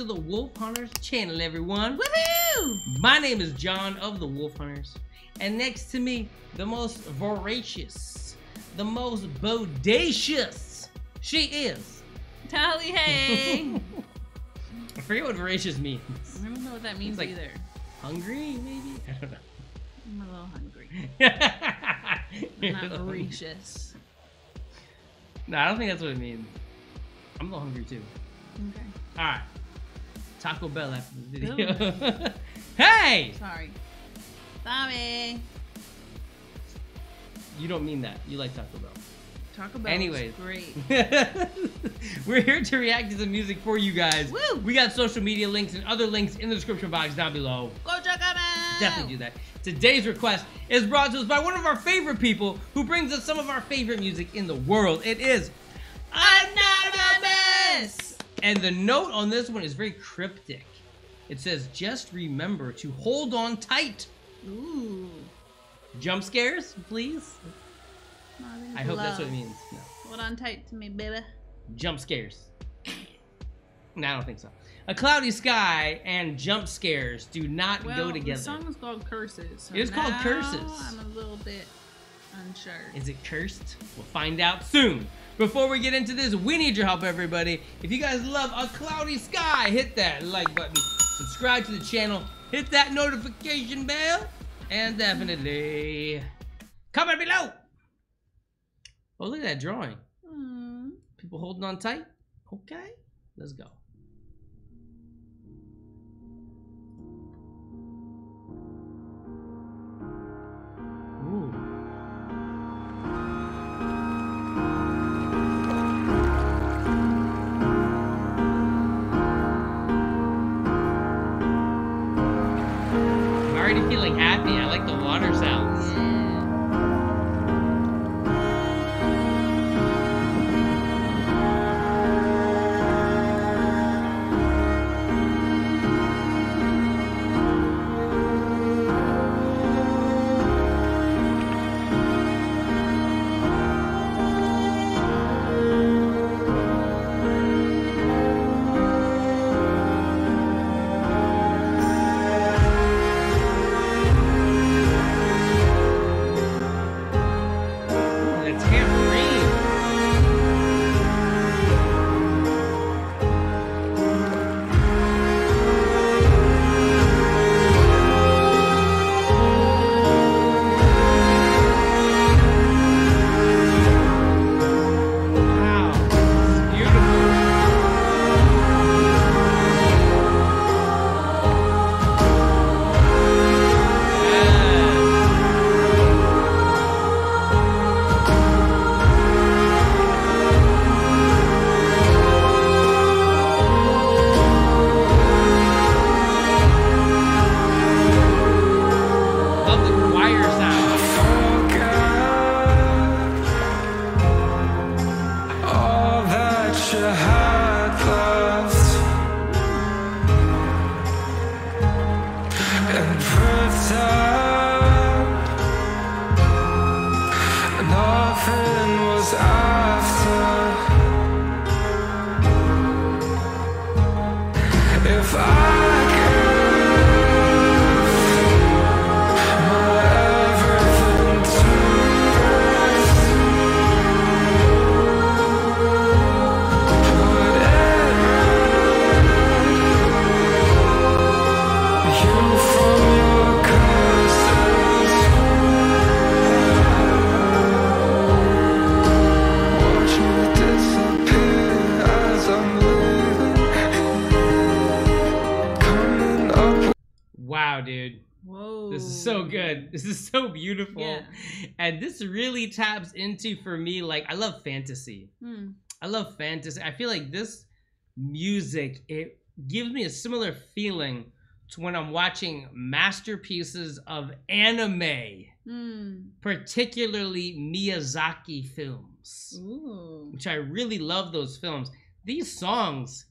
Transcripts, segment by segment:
to the Wolf Hunters channel, everyone. Woohoo! My name is John of the Wolf Hunters, and next to me, the most voracious, the most bodacious, she is Tally Hay. I forget what voracious means. I don't know what that means like, either. Hungry, maybe? I don't know. I'm a little hungry. I'm not voracious. No, I don't think that's what it means. I'm a little hungry too. Okay. All right. Taco Bell after the video. Hey! Sorry. Sorry. You don't mean that. You like Taco Bell. Taco Bell is great. We're here to react to some music for you guys. Woo! We got social media links and other links in the description box down below. Go check them out! Definitely do that. Today's request is brought to us by one of our favorite people who brings us some of our favorite music in the world. It is Anonymous! And the note on this one is very cryptic. It says, just remember to hold on tight. Ooh. Jump scares, please. No, I hope that's what it means. No. Hold on tight to me, baby. Jump scares. No, I don't think so. A Cloudy Sky and jump scares do not go together. The song is called Curses. So it is called Curses. I'm a little bit unsure. Is it cursed? We'll find out soon. Before we get into this, we need your help, everybody. If you guys love A Cloudy Sky, hit that like button, subscribe to the channel, hit that notification bell, and definitely comment below. Oh, look at that drawing. Mm. People holding on tight. Okay, let's go. Already feeling happy. I like the water sounds. Wow, dude. Whoa. This is so good. This is so beautiful. Yeah. And this really taps into, for me, like, I love fantasy. Mm. I love fantasy. I feel like this music, it gives me a similar feeling to when I'm watching masterpieces of anime, particularly Miyazaki films, which I really love those films. These songs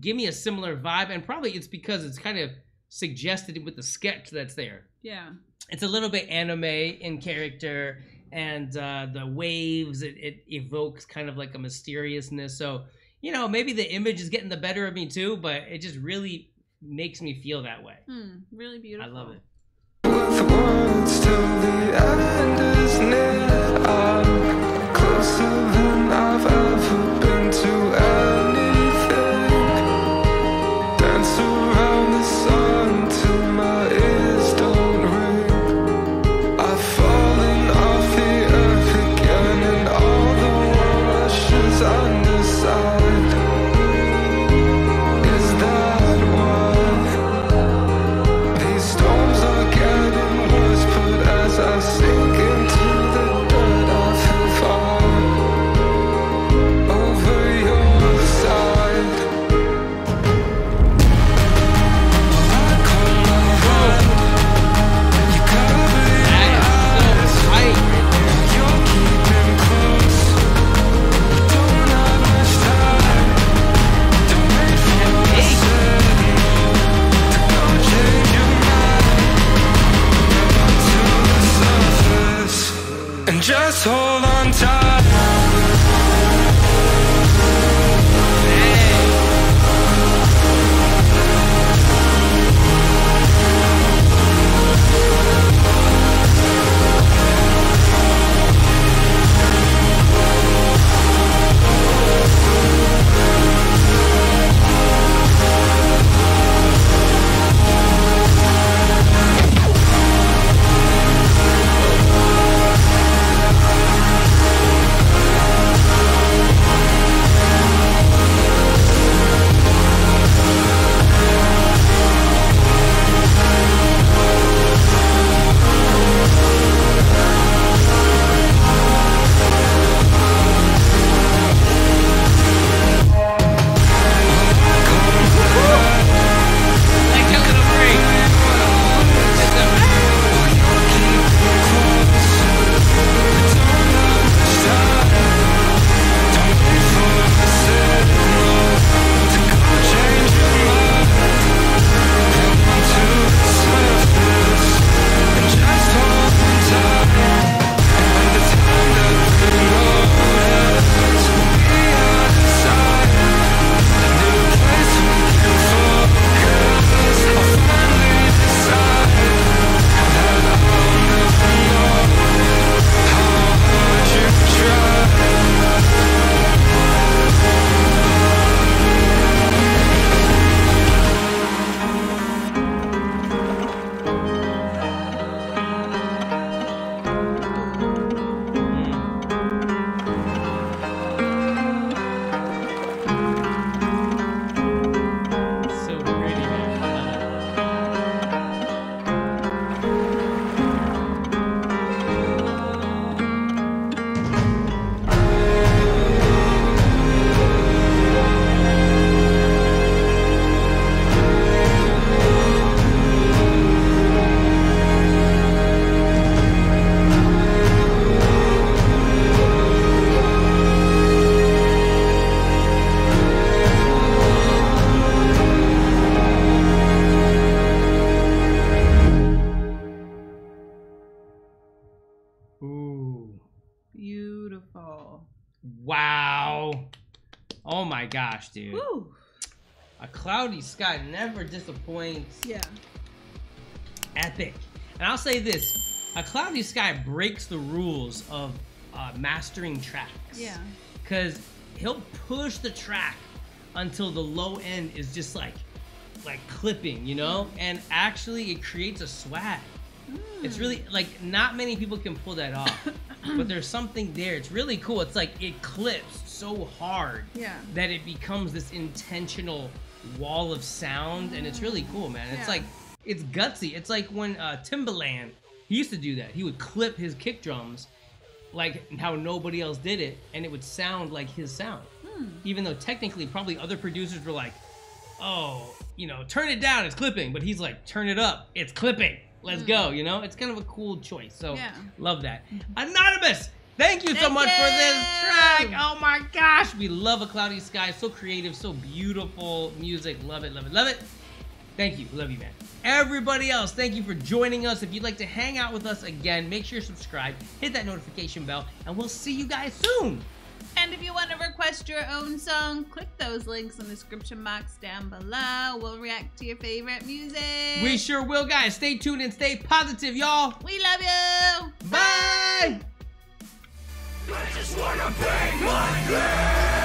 give me a similar vibe, and probably it's because it's kind of suggested with the sketch that's there. Yeah. It's a little bit anime in character, and the waves, it evokes kind of like a mysteriousness. So you know, maybe the image is getting the better of me too, but it just really makes me feel that way. Really beautiful. I love it. Just hold on tight. Gosh, dude. Woo. A Cloudy Sky never disappoints. Yeah. Epic. And I'll say this. A Cloudy Sky breaks the rules of mastering tracks. Yeah. Because he'll push the track until the low end is just like clipping, you know? And actually it creates a swag. It's really, like, not many people can pull that off. But there's something there. It's really cool. It's like it clips so hard that it becomes this intentional wall of sound, and it's really cool, man. It's like, it's gutsy. It's like when Timbaland, he used to do that. He would clip his kick drums like how nobody else did it, and it would sound like his sound. Even though technically probably other producers were like, oh, you know, turn it down, it's clipping. But he's like, turn it up, it's clipping. Let's go, you know? It's kind of a cool choice, so love that. Anonymous, thank you so much for this track. Oh my gosh, we love A Cloudy Sky. So creative, so beautiful music. Love it, love it, love it. Thank you, love you, man. Everybody else, thank you for joining us. If you'd like to hang out with us again, make sure you're subscribed, hit that notification bell, and we'll see you guys soon. And if you want to request your own song, click those links in the description box down below. We'll react to your favorite music. We sure will, guys. Stay tuned and stay positive, y'all. We love you. Bye. I just wanna be like this.